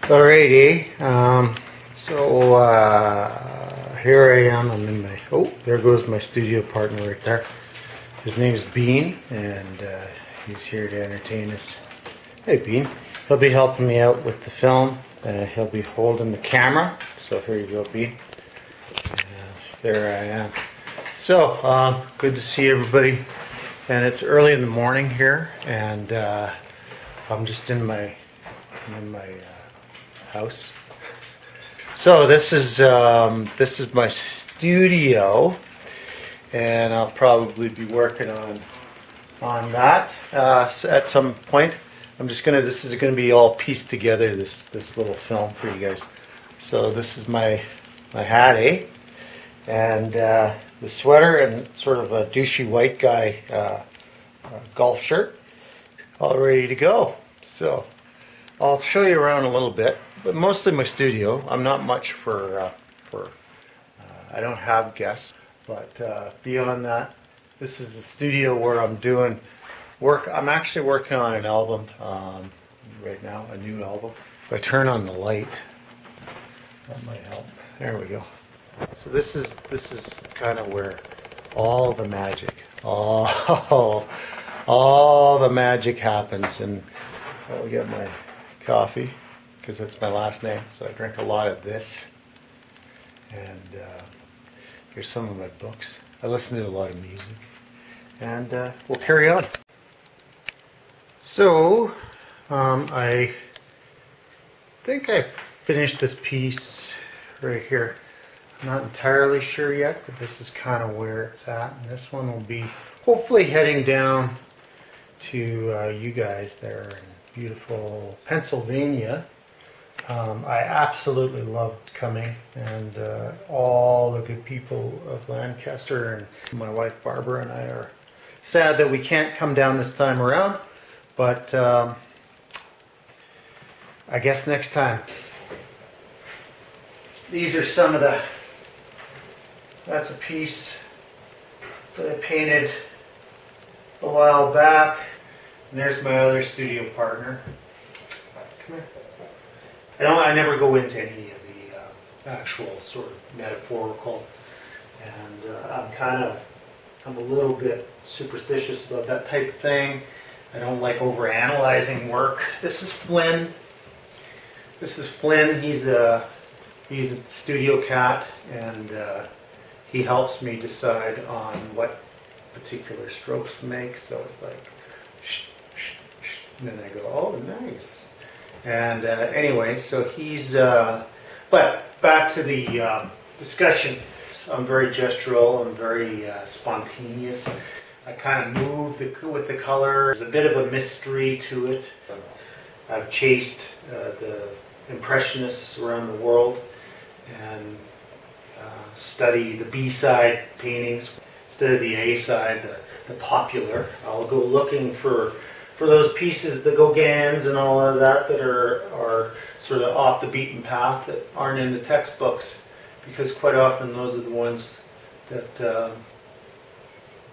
Alrighty, here I am. I'm in my, oh, there goes my studio partner right there. His name is Bean, and he's here to entertain us. Hey, Bean. He'll be helping me out with the film. He'll be holding the camera. So here you go, Bean. There I am. So, good to see everybody. And it's early in the morning here, and I'm just in my house. So this is my studio, and I'll probably be working on that at some point. I'm just gonna, this is gonna be all pieced together, this little film for you guys. So this is my hat, eh? And the sweater and sort of a douchey white guy golf shirt, all ready to go. So I'll show you around a little bit, but mostly my studio. I'm not much for I don't have guests, but beyond that, this is the studio where I'm doing work. I'm actually working on an album right now, a new album. If I turn on the light, that might help. There we go. So this is kind of where all the magic, all the magic happens. And I'll get my coffee because that's my last name, so I drink a lot of this. And here's some of my books. I listen to a lot of music, and we'll carry on. So I think I finished this piece right here. Not entirely sure yet, but this is kind of where it's at, and this one will be hopefully heading down to you guys there in beautiful Pennsylvania. I absolutely loved coming, and all the good people of Lancaster, and my wife Barbara and I are sad that we can't come down this time around, but I guess next time. These are some of the, that's a piece that I painted a while back. And there's my other studio partner. Come here. I never go into any of the actual sort of metaphorical, and I'm a little bit superstitious about that type of thing. I don't like overanalyzing work. This is Flynn. He's a studio cat, and he helps me decide on what particular strokes to make. So it's like, and then I go, oh, nice. And anyway, so he's, but back to the discussion. I'm very gestural, I'm very spontaneous. I kind of move with the color. There's a bit of a mystery to it. I've chased the impressionists around the world, and study the B-side paintings instead of the A-side, the popular. I'll go looking for those pieces, the Gauguins and all of that, that are sort of off the beaten path, that aren't in the textbooks, because quite often those are the ones that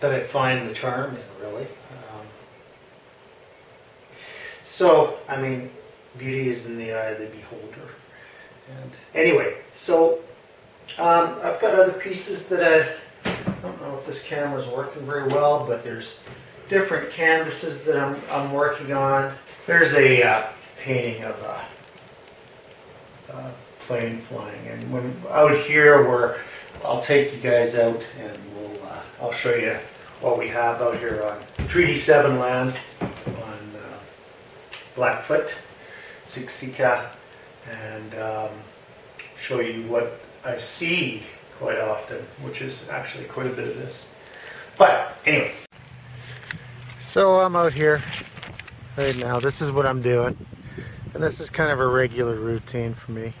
that I find the charm in, really. So, I mean, beauty is in the eye of the beholder. And anyway, so I've got other pieces that I don't know if this camera's working very well, but there's different canvases that I'm working on. There's a painting of a plane flying, and when out here, I'll take you guys out, and we'll I'll show you what we have out here on Treaty 7 land, on Blackfoot, Siksika, and show you what I see quite often, which is actually quite a bit of this. But anyway. So I'm out here right now. This is what I'm doing. And this is kind of a regular routine for me.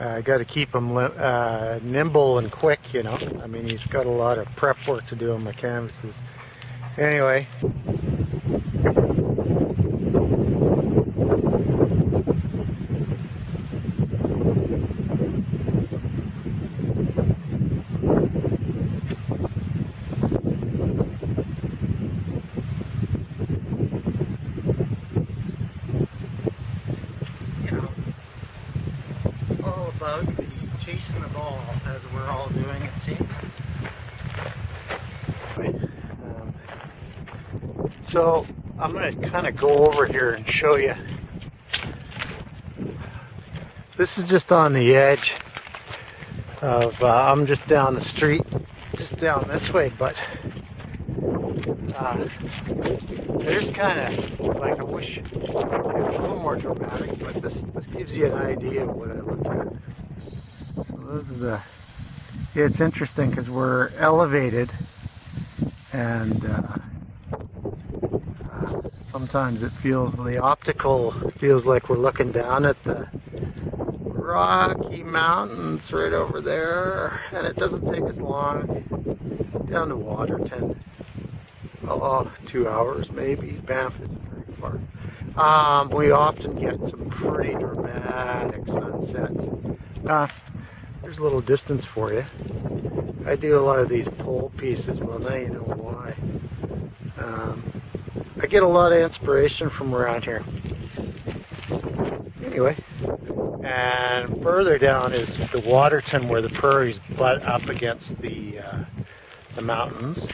I got to keep him nimble and quick, you know. I mean, he's got a lot of prep work to do on my canvases. Anyway. as we're all doing, it seems. So I'm going to kind of go over here and show you. This is just on the edge of, I'm just down the street, just down this way, but there's kind of like, I wish it was a little more dramatic, but this gives you an idea of what I look at. So those are the, yeah, it's interesting because we're elevated, and sometimes it feels, the optical feels like we're looking down at the Rocky Mountains right over there, and it doesn't take us long down to Waterton. Oh, 2 hours maybe. Banff isn't very far. We often get some pretty dramatic sunsets. There's a little distance for you. I do a lot of these pole pieces. Well, now you know why. I get a lot of inspiration from around here. Anyway, and further down is the Waterton, where the prairies butt up against the mountains.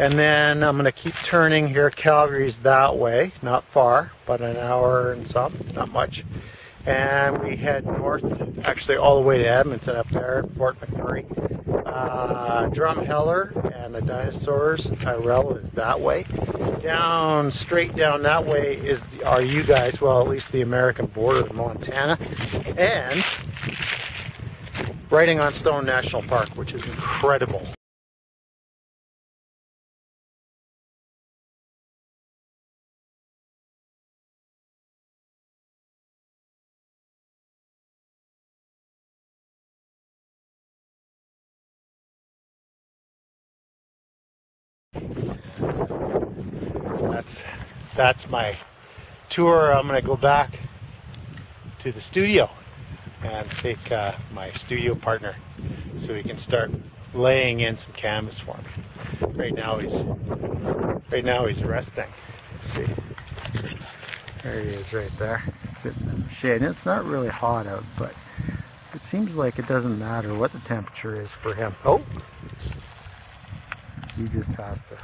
And then I'm going to keep turning here. Calgary's that way, not far, but an hour and some, not much. And we head north, actually all the way to Edmonton up there, Fort McMurray. Drumheller and the dinosaurs, Tyrrell is that way. Down, straight down that way is, are you guys, well, at least the American border of Montana. And Writing on Stone National Park, which is incredible. That's my tour. I'm going to go back to the studio and take my studio partner so he can start laying in some canvas for me. Right now he's resting. See, there he is right there, sitting in the shade. It's not really hot out, but it seems like it doesn't matter what the temperature is for him. Oh, he just has to,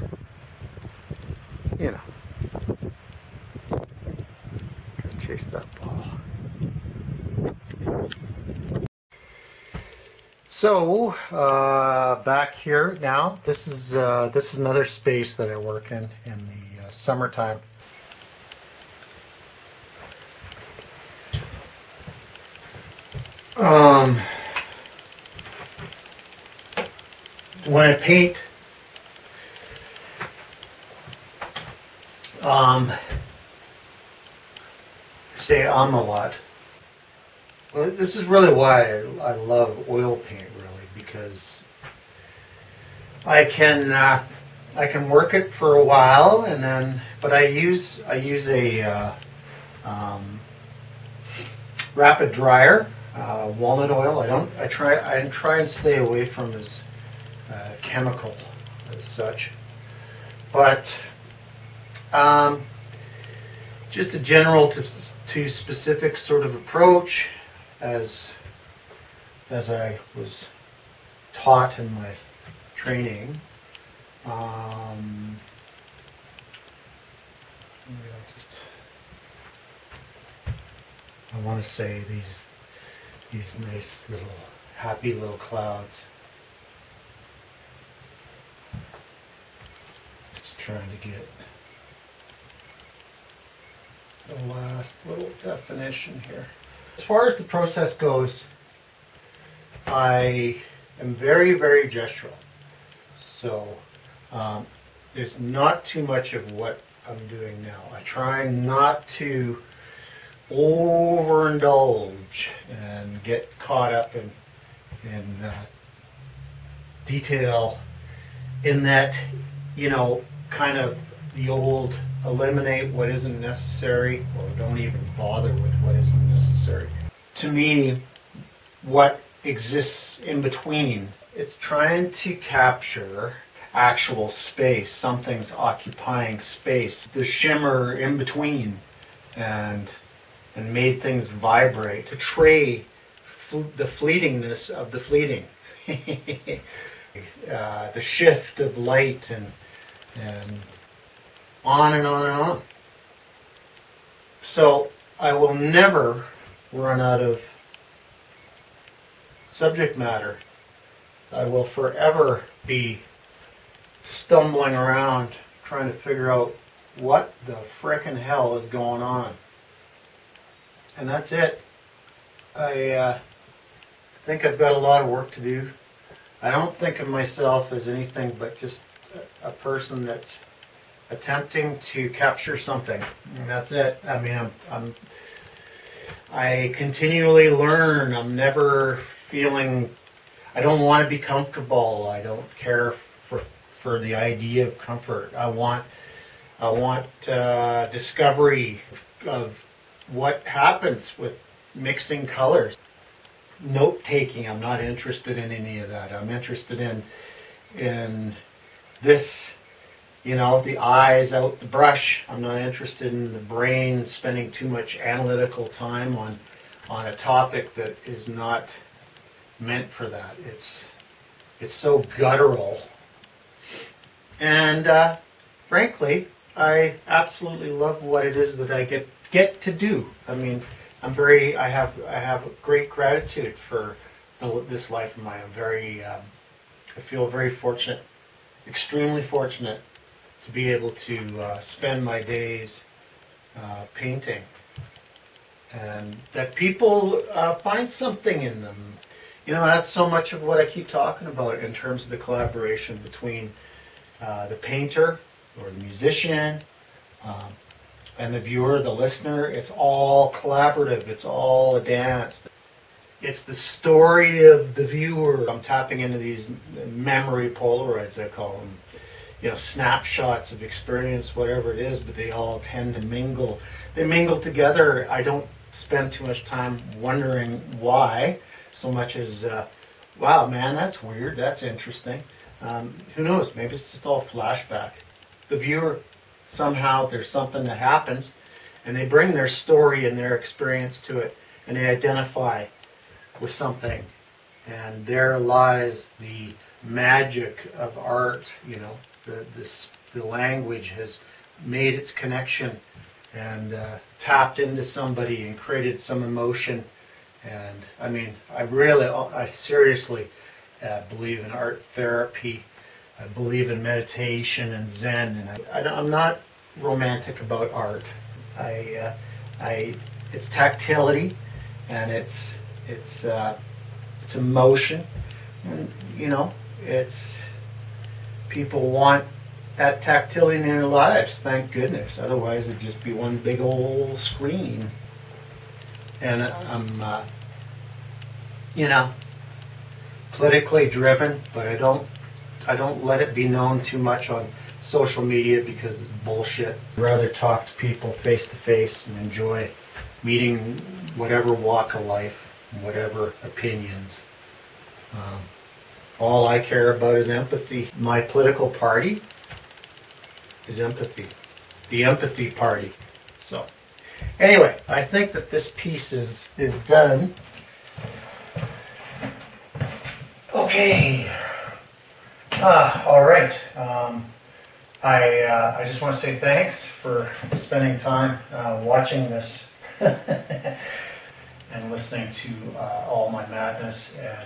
you know, chase that ball. So back here now. This is another space that I work in the summertime. When I paint, say a lot. Well, this is really why I love oil paint, really, because I can work it for a while, and then, but I use a rapid dryer, walnut oil. I try and stay away from his chemical as such, but just a general to specific sort of approach, as I was taught in my training. I want to say these nice little happy little clouds. Just trying to get the last little definition here. As far as the process goes, I am very, very gestural. So there's not too much of what I'm doing now. I try not to overindulge and get caught up in detail, in that, you know, kind of the old eliminate what isn't necessary, or don't even bother with what isn't necessary. To me, what exists in between. It's trying to capture actual space. Something's occupying space. The shimmer in between and made things vibrate. Portray the fleetingness of the fleeting. The shift of light and on and on and on. So I will never run out of subject matter. I will forever be stumbling around trying to figure out what the frickin' hell is going on. And that's it. I think I've got a lot of work to do. I don't think of myself as anything but just a person that's attempting to capture something. And that's it. I mean, I continually learn. I'm never feeling, I don't want to be comfortable. I don't care for the idea of comfort. I want discovery of what happens with mixing colors. Note-taking, I'm not interested in any of that. I'm interested in this, you know, the eyes out the brush. I'm not interested in the brain spending too much analytical time on a topic that is not meant for that. It's so guttural. And frankly, I absolutely love what it is that I get to do. I mean, I have great gratitude for this life of mine. I feel very fortunate, extremely fortunate, to be able to spend my days painting, and that people find something in them. You know, that's so much of what I keep talking about in terms of the collaboration between the painter or the musician, and the viewer, the listener. It's all collaborative. It's all a dance. It's the story of the viewer. I'm tapping into these memory Polaroids, I call them. You know, snapshots of experience, whatever it is, but they all tend to mingle. They mingle together. I don't spend too much time wondering why, so much as, wow, man, that's weird. That's interesting. Who knows? Maybe it's just all flashback. The viewer, somehow there's something that happens, and they bring their story and their experience to it, and they identify with something. And there lies the magic of art. You know, the language has made its connection and tapped into somebody and created some emotion. And I mean, I seriously believe in art therapy. I believe in meditation and Zen, and I'm not romantic about art. It's tactility, and it's emotion, and you know, it's people want that tactility in their lives. Thank goodness. Otherwise, it'd just be one big old screen. And I'm, you know, politically driven, but I don't let it be known too much on social media because it's bullshit. I'd rather talk to people face to face and enjoy meeting whatever walk of life, whatever opinions. All I care about is empathy. My political party is empathy. The empathy party. So, anyway, I think that this piece is done. Okay. All right. I just want to say thanks for spending time watching this and listening to all my madness and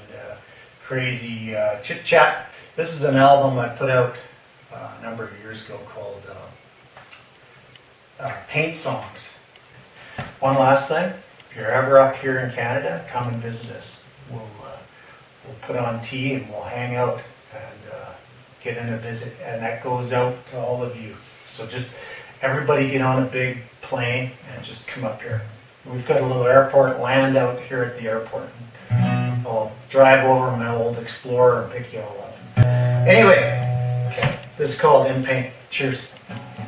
crazy chit-chat. This is an album I put out a number of years ago called Paint Songs. One last thing, if you're ever up here in Canada, come and visit us. We'll put on tea and we'll hang out. Get in a visit, and that goes out to all of you. So just everybody get on a big plane and just come up here. We've got a little airport, land out here at the airport. I'll drive over my old Explorer and pick you all up. Anyway, okay, this is called In Paint. Cheers.